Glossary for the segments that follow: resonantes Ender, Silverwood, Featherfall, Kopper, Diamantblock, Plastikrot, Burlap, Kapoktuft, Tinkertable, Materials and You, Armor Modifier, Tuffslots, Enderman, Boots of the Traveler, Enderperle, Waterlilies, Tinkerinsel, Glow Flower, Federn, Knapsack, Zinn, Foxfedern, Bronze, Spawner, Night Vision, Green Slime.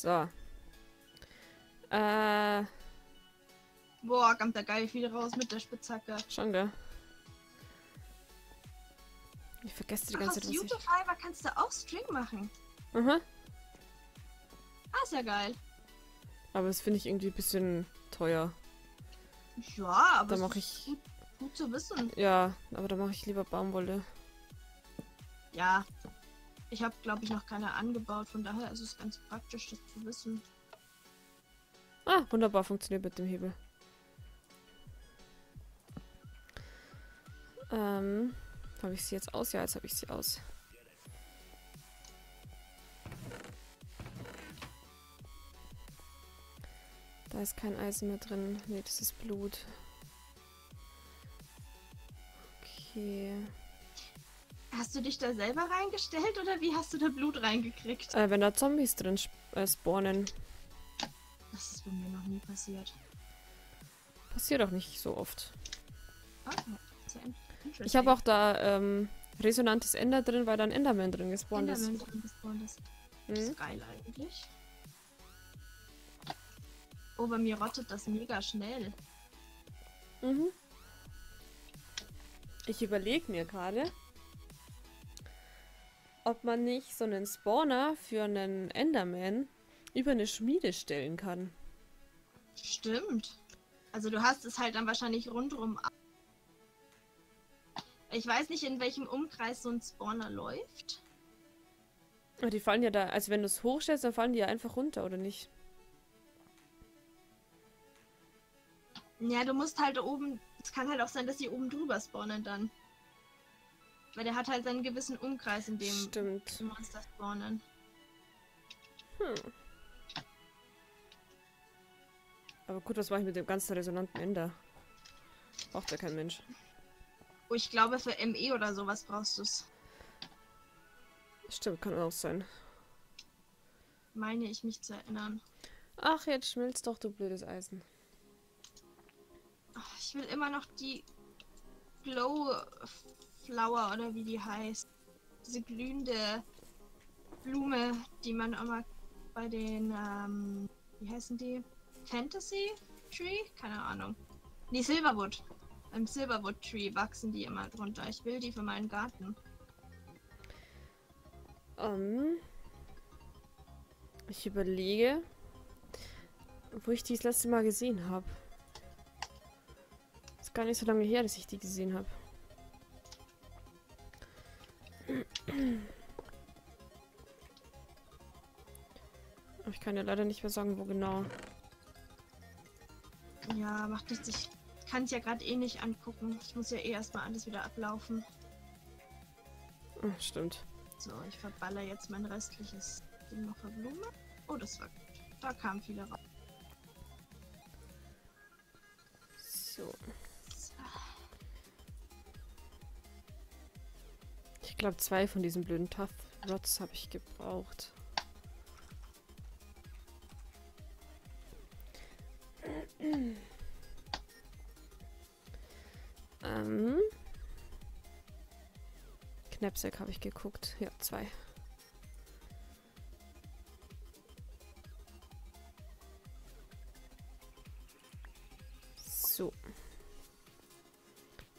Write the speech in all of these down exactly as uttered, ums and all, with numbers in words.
So. Äh. Boah, kommt da geil viel raus mit der Spitzhacke. Schon, gell? Ich vergesse die Ach, ganze Zeit, was ich... Aus Fiber kannst du auch String machen. Mhm. Ah, ist ja geil. Aber das finde ich irgendwie ein bisschen teuer. Ja, aber da mach ich... gut, gut zu wissen. Ja, aber da mache ich lieber Baumwolle. Ja. Ich habe, glaube ich, noch keine angebaut, von daher ist es ganz praktisch, das zu wissen. Ah, wunderbar, funktioniert mit dem Hebel. Ähm, habe ich sie jetzt aus? Ja, jetzt habe ich sie aus. Da ist kein Eisen mehr drin. Ne, das ist Blut. Okay. Hast du dich da selber reingestellt oder wie hast du da Blut reingekriegt? Äh, wenn da Zombies drin sp äh, spawnen. Das ist bei mir noch nie passiert. Passiert auch nicht so oft. Okay. Ich habe auch da ähm, resonantes Ender drin, weil da ein Enderman drin gespawnt ist. Enderman drin gespawnt ist. Mhm. Das ist geil eigentlich. Oh, bei mir rottet das mega schnell. Mhm. Ich überlege mir gerade, ob man nicht so einen Spawner für einen Enderman über eine Schmiede stellen kann. Stimmt. Also du hast es halt dann wahrscheinlich rundrum. Ich weiß nicht, in welchem Umkreis so ein Spawner läuft. Aber die fallen ja da, also wenn du es hochstellst, dann fallen die ja einfach runter, oder nicht? Ja, du musst halt oben, es kann halt auch sein, dass die oben drüber spawnen dann. Weil der hat halt seinen gewissen Umkreis, in dem Stimmt. Monster spawnen. Hm. Aber gut, was mache ich mit dem ganzen resonanten Ender? Braucht ja kein Mensch. Oh, ich glaube für M E oder sowas brauchst du es. Stimmt, kann auch sein. Meine ich mich zu erinnern. Ach, jetzt schmilzt doch, du blödes Eisen. Ach, ich will immer noch die Glow Flower oder wie die heißt. Diese glühende Blume, die man immer bei den, ähm, wie heißen die? Fantasy Tree? Keine Ahnung. Nee, Silverwood. Im Silverwood Tree wachsen die immer drunter. Ich will die für meinen Garten. Um, ich überlege, wo ich die das letzte Mal gesehen habe. Ist gar nicht so lange her, dass ich die gesehen habe. Ich kann ja leider nicht mehr sagen, wo genau. Ja, macht nichts. Ich kann es ja gerade eh nicht angucken. Ich muss ja eh erstmal alles wieder ablaufen. Ach, stimmt. So, ich verballer jetzt mein restliches Ding noch für Blume. Oh, das war gut. Da kamen viele raus. So. Ich glaube, zwei von diesen blöden Tuffslots habe ich gebraucht. ähm. Knapsack habe ich geguckt. Ja, zwei. So.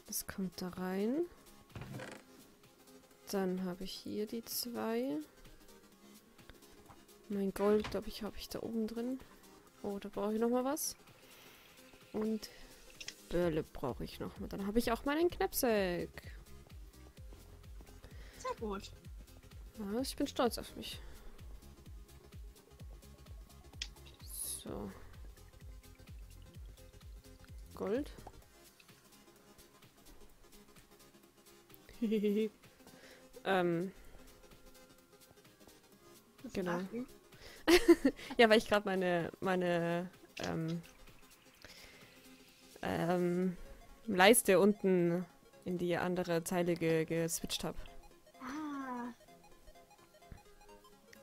Das kommt da rein. Dann habe ich hier die zwei. Mein Gold, glaube ich, habe ich da oben drin. Oh, da brauche ich nochmal was. Und Burlap brauche ich nochmal. Dann habe ich auch meinen Knapsack. Sehr gut. Ja, ich bin stolz auf mich. So. Gold. Hehehe. Ähm. Genau. Ja, weil ich gerade meine, meine ähm, ähm, Leiste unten in die andere Zeile ge geswitcht habe. Ah.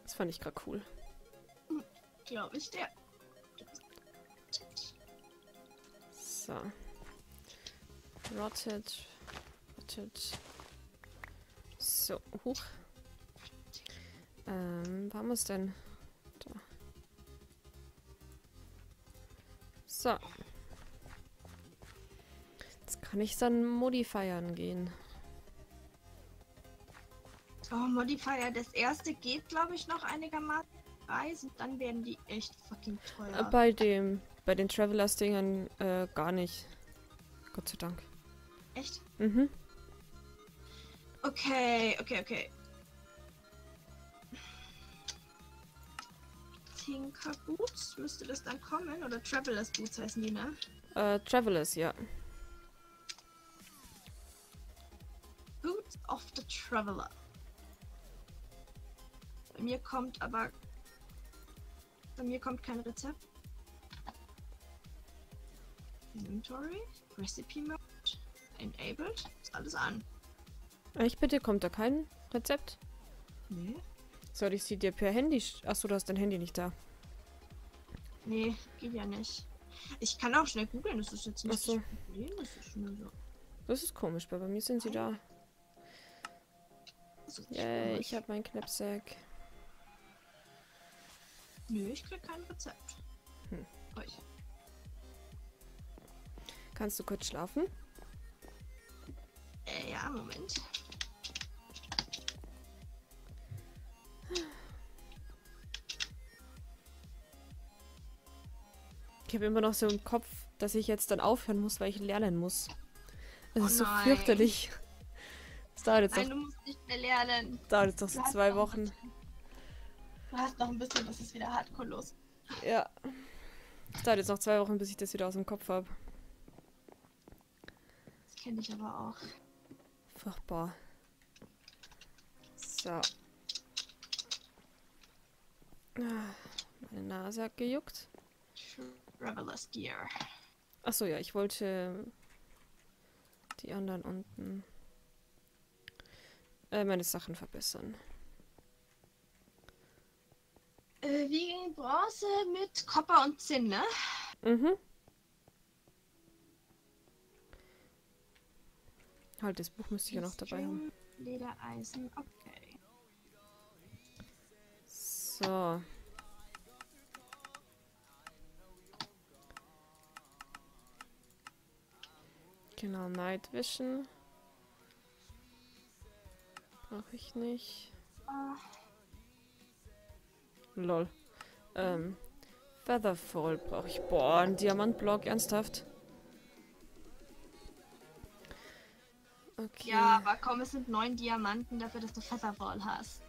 Das fand ich gerade cool. Glaube ich dir. So. Rotted. Rotted. So, hoch. Ähm, warum ist denn? Da. So. Jetzt kann ich dann Modifiern gehen. Oh, Modifier. Das erste geht, glaube ich, noch einigermaßen reisen. Dann werden die echt fucking teuer. Bei dem, bei den Travelers-Dingern äh, gar nicht. Gott sei Dank. Echt? Mhm. Okay, okay, okay. Tinker Boots, müsste das dann kommen? Oder Travelers Boots heißen die, ne? Äh, Travelers, ja. Boots of the Traveler. Bei mir kommt aber... Bei mir kommt kein Rezept. Inventory, Recipe Merge, Enabled, ist alles an. Ich bitte, kommt da kein Rezept? Nee. Soll ich sie dir per Handy... Achso, du hast dein Handy nicht da. Nee, geht ja nicht. Ich kann auch schnell googeln, das ist jetzt nicht so. Das ist nur so. Das ist komisch, weil bei mir sind sie da. Yeah, ich habe meinen Knapsack. Nö, ich krieg kein Rezept. Hm. Euch. Kannst du kurz schlafen? Äh, ja, Moment. Ich habe immer noch so im Kopf, dass ich jetzt dann aufhören muss, weil ich lernen muss. Das oh ist so nein. fürchterlich. Das dauert jetzt nein, noch, du musst nicht mehr lernen. Das dauert jetzt noch so zwei Wochen. Du hast noch ein bisschen, das ist wieder hardcore los. Ja. Das dauert jetzt noch zwei Wochen, bis ich das wieder aus dem Kopf habe. Das kenne ich aber auch. Furchtbar. So. Meine Nase hat gejuckt. Traveler's Gear. Achso, ja, ich wollte die anderen unten äh, meine Sachen verbessern. Äh, wie ging Bronze mit Kopper und Zinn, ne? Mhm. Halt, das Buch müsste ich ja noch dabei haben. Ledereisen, okay. So. Genau, Night Vision. Brauche ich nicht. Oh. Lol. Ähm, Featherfall brauche ich. Boah, ein Diamantblock, ernsthaft. Okay. Ja, aber komm, es sind neun Diamanten dafür, dass du Featherfall hast.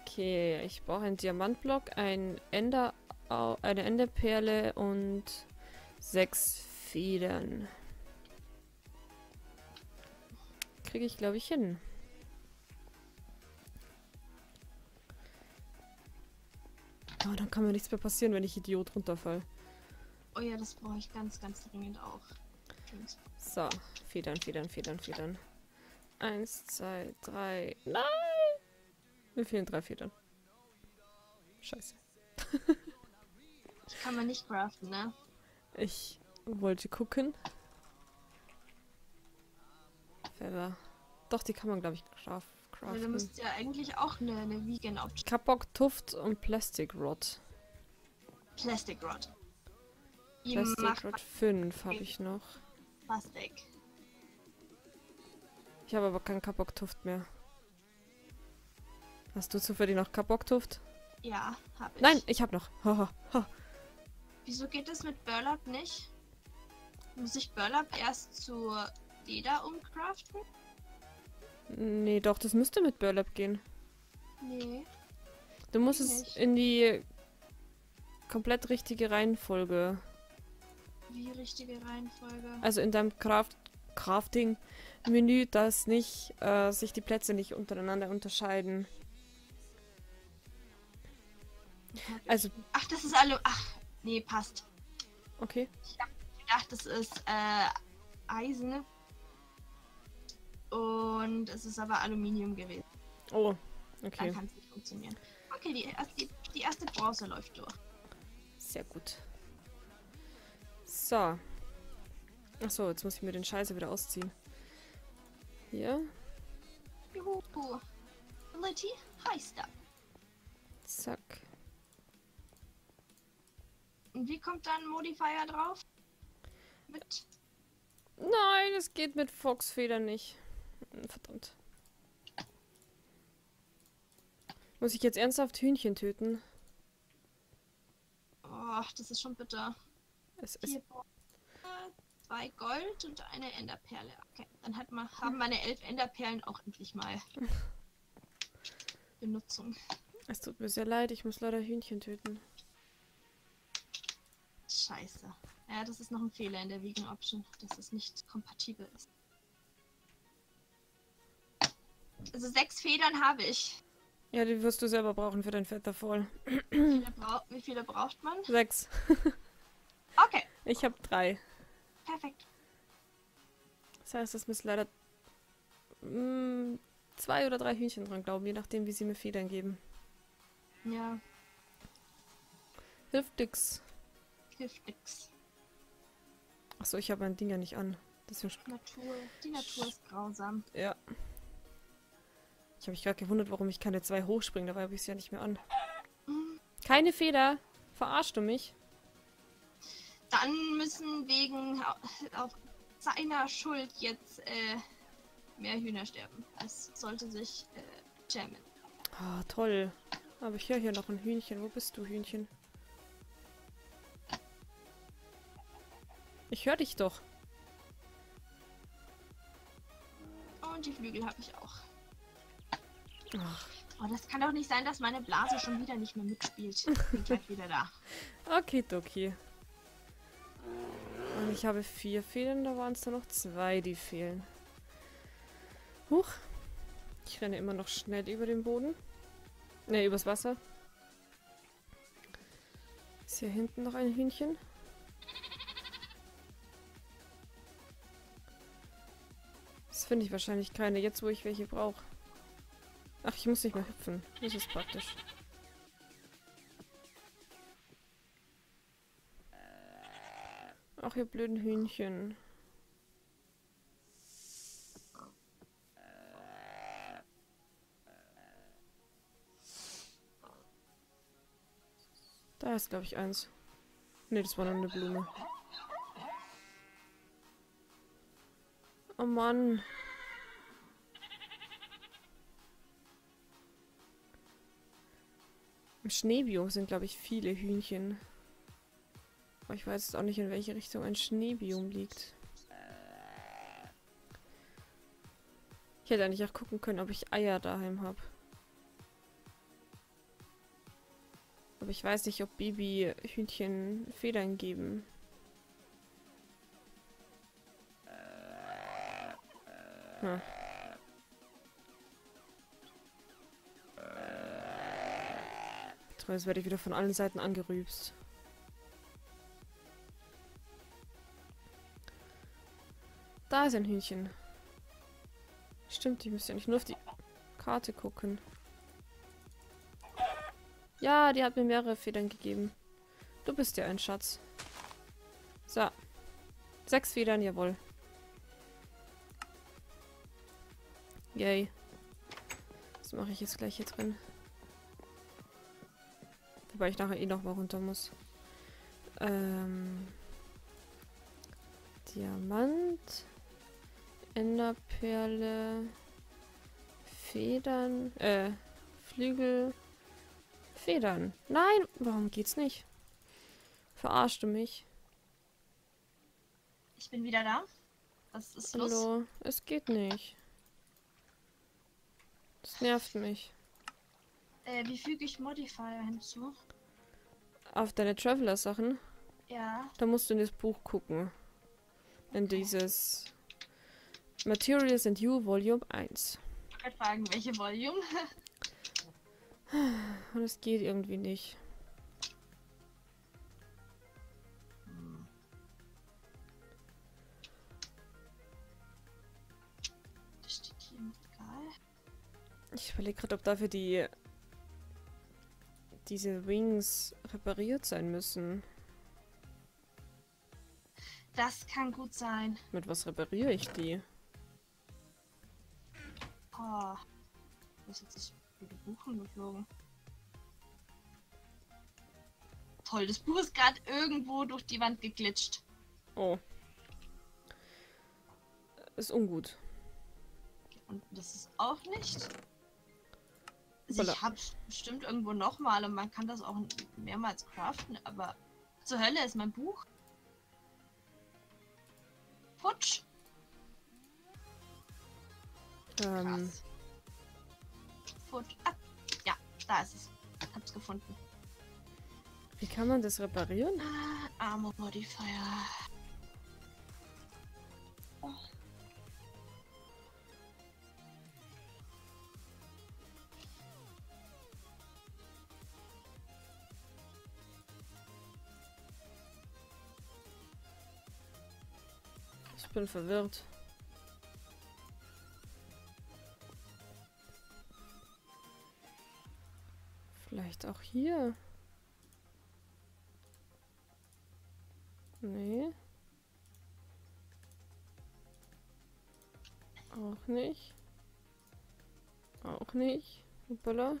Okay, ich brauche einen Diamantblock, ein Ender, eine Enderperle und sechs Federn. Kriege ich, glaube ich, hin. Oh, dann kann mir nichts mehr passieren, wenn ich Idiot runterfall. Oh ja, das brauche ich ganz, ganz dringend auch. So, Federn, Federn, Federn, Federn. Eins, zwei, drei. Nein! Mir fehlen drei Federn. Scheiße. Kann man nicht craften, ne? Ich wollte gucken. Feather. Doch, die kann man, glaube ich, craften. Aber da müsste ja eigentlich auch eine, eine Vegan-Option. Kapoktuft und Plastikrot. Plastikrot. Plastikrot fünf habe ich noch. Plastik. Ich habe aber keinen Kapoktuft mehr. Hast du zufällig noch Kapoktuft? Ja, habe ich. Nein, ich habe noch. Ha, ha. Wieso geht es mit Burlap nicht? Muss ich Burlap erst zur Leder umcraften? Nee, doch, das müsste mit Burlap gehen. Nee. Du musst nicht. Es in die komplett richtige Reihenfolge. Wie richtige Reihenfolge? Also in deinem Craft Crafting-Menü, dass nicht, äh, sich die Plätze nicht untereinander unterscheiden. Also. Ach, das ist alle. Ach, nee, passt. Okay. Ich hab gedacht, das ist äh, Eisen. Und es ist aber Aluminium gewesen. Oh, okay. Dann kann es nicht funktionieren. Okay, die erste, die, die erste Bronze läuft durch. Sehr gut. So. Achso, jetzt muss ich mir den Scheiße wieder ausziehen. Hier. Juhu. Ability, High Step. Zack. Und wie kommt dann Modifier drauf? mit? Nein, es geht mit Foxfedern nicht. Verdammt. Muss ich jetzt ernsthaft Hühnchen töten? Oh, das ist schon bitter. Es ist... Zwei Gold und eine Enderperle. Okay, dann hat man, haben meine elf Enderperlen auch endlich mal Benutzung. Es tut mir sehr leid, ich muss leider Hühnchen töten. Scheiße. Ja, das ist noch ein Fehler in der Vegan Option, dass es nicht kompatibel ist. Also sechs Federn habe ich. Ja, die wirst du selber brauchen für dein Featherfall. Wie viele, bra wie viele braucht man? Sechs. Okay. Ich habe drei. Perfekt. Das heißt, es müssen leider mh, zwei oder drei Hühnchen dran glauben, je nachdem, wie sie mir Federn geben. Ja. Hilft nix. Hilft nix. Achso, ich habe mein Ding ja nicht an. Deswegen Natur. Die Natur ist grausam. Ja. Ich habe mich gerade gewundert, warum ich keine zwei hochspringe. Dabei habe ich es ja nicht mehr an. Mhm. Keine Feder. Verarschst du mich? Dann müssen wegen auf seiner Schuld jetzt äh, mehr Hühner sterben. Es sollte sich äh, jammen. Ah, toll. Aber ich höre hier noch ein Hühnchen. Wo bist du, Hühnchen? Ich höre dich doch. Und die Flügel habe ich auch. Ach. Oh, das kann doch nicht sein, dass meine Blase schon wieder nicht mehr mitspielt. Ich bin gleich wieder da. Okay, Doki. Und ich habe vier Federn, da waren es nur noch zwei, die fehlen. Huch. Ich renne immer noch schnell über den Boden. Ne, übers Wasser. Ist hier hinten noch ein Hühnchen? Das finde ich wahrscheinlich keine, jetzt wo ich welche brauche. Ach, ich muss nicht mehr hüpfen. Das ist praktisch. Auch ihr blöden Hühnchen. Da ist, glaube ich, eins. Ne, das war noch eine Blume. Oh Mann. Im Schneebiom sind, glaube ich, viele Hühnchen. Aber ich weiß jetzt auch nicht, in welche Richtung ein Schneebiom liegt. Ich hätte eigentlich auch gucken können, ob ich Eier daheim habe. Aber ich weiß nicht, ob Babyhühnchen Federn geben. Hm. Jetzt werde ich wieder von allen Seiten angerübst. Da ist ein Hühnchen. Stimmt, ich müsste ja nicht nur auf die Karte gucken. Ja, die hat mir mehrere Federn gegeben. Du bist ja ein Schatz. So. Sechs Federn, jawohl. Yay. Das mache ich jetzt gleich hier drin. Wobei ich nachher eh noch mal runter muss. Ähm. Diamant. Enderperle, Federn, äh, Flügel, Federn. Nein, warum geht's nicht? Verarschst du mich? Ich bin wieder da. Was ist los? Hallo, es geht nicht. Das nervt mich. Äh, wie füge ich Modifier hinzu? Auf deine Traveler-Sachen? Ja. Da musst du in das Buch gucken. In okay. Dieses... Materials and You, Volume eins. Ich wollte fragen, welche Volume? Und es geht irgendwie nicht. Hm. Das steht hier im Regal. Ich überlege gerade, ob dafür die... diese Wings repariert sein müssen. Das kann gut sein. Mit was repariere ich die? Oh, das ist jetzt wieder Buchen geflogen. Toll, das Buch ist gerade irgendwo durch die Wand geglitscht. Oh. ist ungut. Und das ist auch nicht. Also ich hab's bestimmt irgendwo nochmal und man kann das auch mehrmals craften, aber zur Hölle ist mein Buch. Futsch! Ähm. Futsch. Ah, ja, da ist es. Hab's gefunden. Wie kann man das reparieren? Ah, Armor Modifier. Oh. Ich bin verwirrt. Vielleicht auch hier. Nee. Auch nicht. Auch nicht. Hoppala.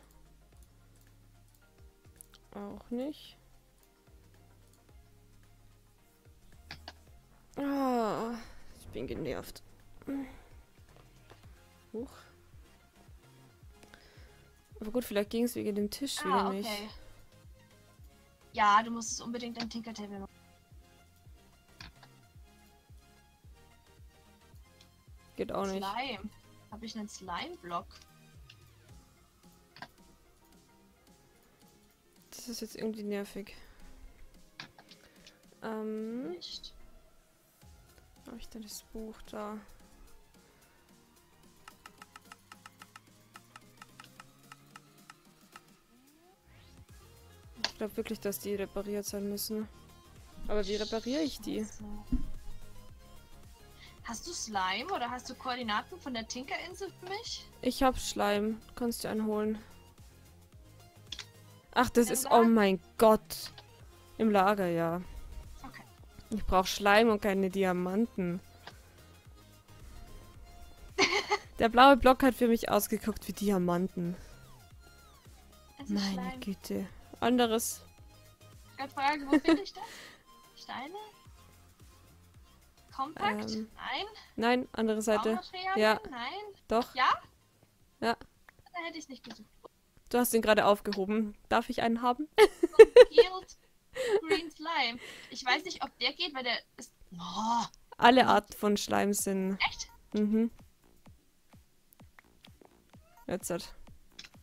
Auch nicht. Ah, ich bin genervt. Huch. Aber gut, vielleicht ging es wegen dem Tisch ah, wieder okay. nicht. Ja, du musst es unbedingt im Tinkertable machen. Geht auch Slime. nicht. Habe ich einen Slime-Block? Das ist jetzt irgendwie nervig. Ähm. Nicht. Habe ich denn das Buch da? Ich glaube wirklich, dass die repariert sein müssen. Aber wie repariere ich die? Hast du Slime oder hast du Koordinaten von der Tinkerinsel für mich? Ich hab Schleim. Kannst du einen holen? Ach, das Im ist... Lager? Oh mein Gott. Im Lager, ja. Okay. Ich brauche Schleim und keine Diamanten. Der blaue Block hat für mich ausgeguckt wie Diamanten. Also Meine Schleim. Güte. Anderes. Ich wollte fragen, wo finde ich das? Steine? Kompakt? Ähm, nein. Nein, andere Seite. Ja. Nein. Doch. Ja? Ja. Da hätte ich nicht gesucht. Du hast ihn gerade aufgehoben. Darf ich einen haben? Green Slime. Ich weiß nicht, ob der geht, weil der ist... Oh. Alle Arten von Schleim sind... Echt? Mhm. Jetzt hat.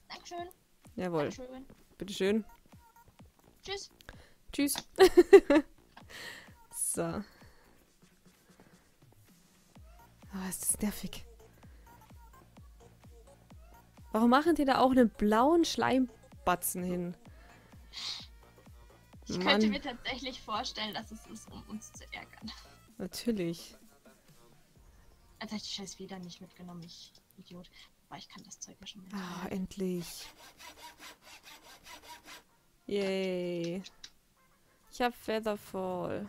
Dankeschön. Jawohl. Dankeschön. Bitteschön. Tschüss. Tschüss. So. Oh, ist das nervig. Warum machen die da auch einen blauen Schleimbatzen hin? Ich Mann. könnte mir tatsächlich vorstellen, dass es ist, um uns zu ärgern. Natürlich. Also habe ich die scheiß Feder nicht mitgenommen, ich Idiot. Aber ich kann das Zeug ja schon mitnehmen. Ah, endlich. Yay. Ich habe Featherfall.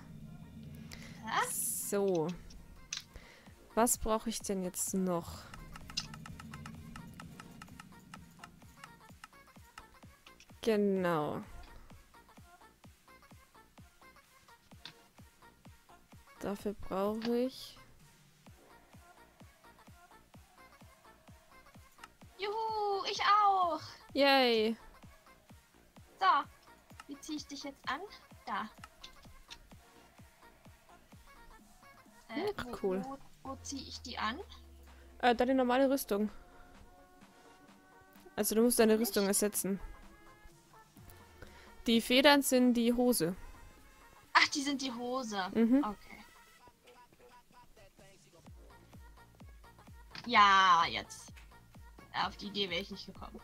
Ha? So. Was brauche ich denn jetzt noch? Genau. Dafür brauche ich... Juhu, ich auch! Yay! So, wie ziehe ich dich jetzt an? Da. Äh, Ach, cool. Wo, wo Wo ziehe ich die an? Äh, deine normale Rüstung. Also du musst deine Echt? Rüstung ersetzen. Die Federn sind die Hose. Ach, die sind die Hose. Mhm. Okay. Ja, jetzt. Auf die Idee wäre ich nicht gekommen.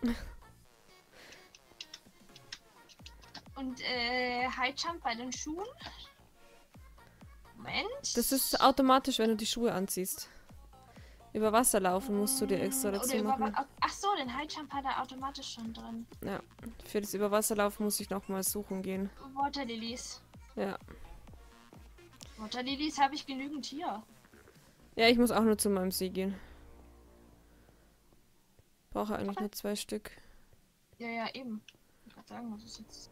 Und äh, High Jump bei den Schuhen? Moment. Das ist automatisch, wenn du die Schuhe anziehst. Über Wasser laufen musst du dir extra dazu Oder machen. Ach so, den High Jump hat er automatisch schon drin. Ja, für das Überwasserlaufen muss ich nochmal suchen gehen. Waterlilies. Ja. Waterlilies habe ich genügend hier. Ja, ich muss auch nur zu meinem See gehen. Brauche eigentlich okay. nur zwei Stück. Ja, ja, eben. Ich kann sagen, was ist jetzt...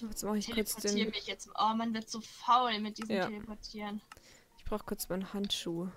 Jetzt mache ich kurz den... mich jetzt. Oh, man wird so faul mit diesem ja. Teleportieren. Ich brauche kurz meinen Handschuh.